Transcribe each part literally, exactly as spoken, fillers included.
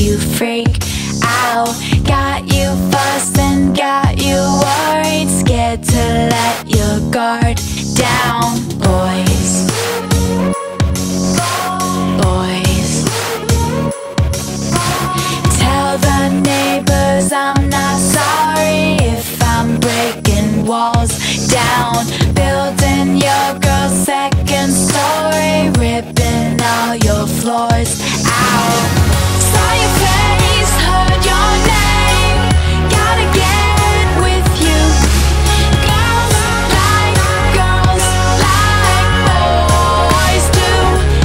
you freak out. Got you fussed and got you worried, scared to let your guard down. Boys, boys, tell the neighbors I'm not sorry if I'm breaking walls down. Building your girl's second story, ripping all your floors out. Saw your face, heard your name, gotta get with you. Girls like, girls like boys do,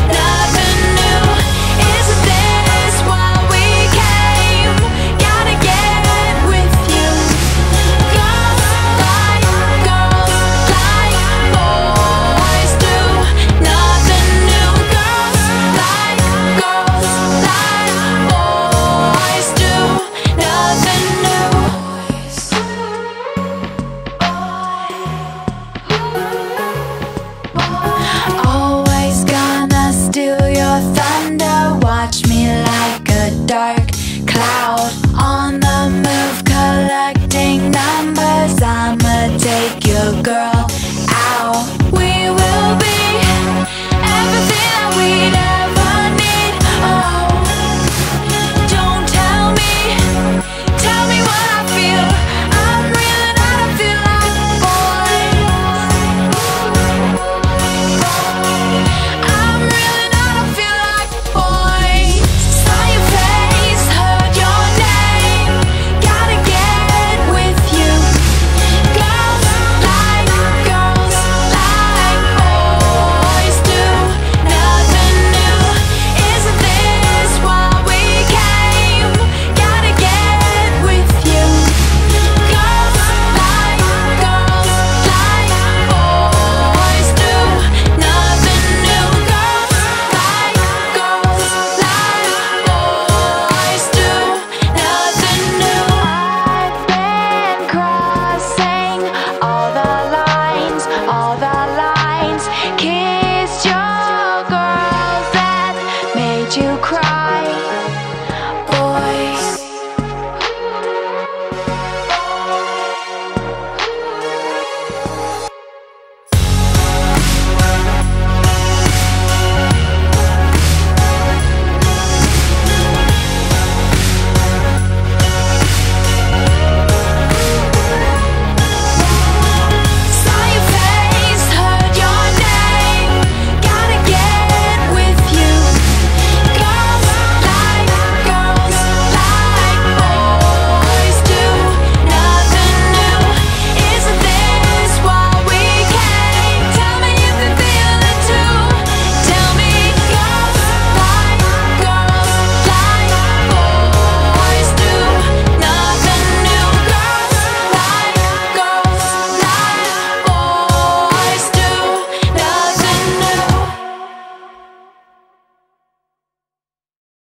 nothing new. Isn't this why we came? Gotta get with you. Girls like, girls like boys do, nothing new. Girls like, girls like boys do, nothing new. Boys, always gonna steal your thunder, watch me like a dark cloud. On the move, collecting numbers, I'ma take your girl out. We will be everything that we'd ever need. Oh, don't tell me, tell me what I feel. I'm reeling out, I feel like boys. I'm reeling out, I feel like boys. Saw your face, heard your name, gotta get with you. Girls like, girls like boys do, nothing new. Isn't this why we came? Gotta get with you. Girls like, girls like boys do, nothing new. Girls like, girls like boys do, nothing new. I've been crossing all the lines, all the lines. Kissed your girls that made you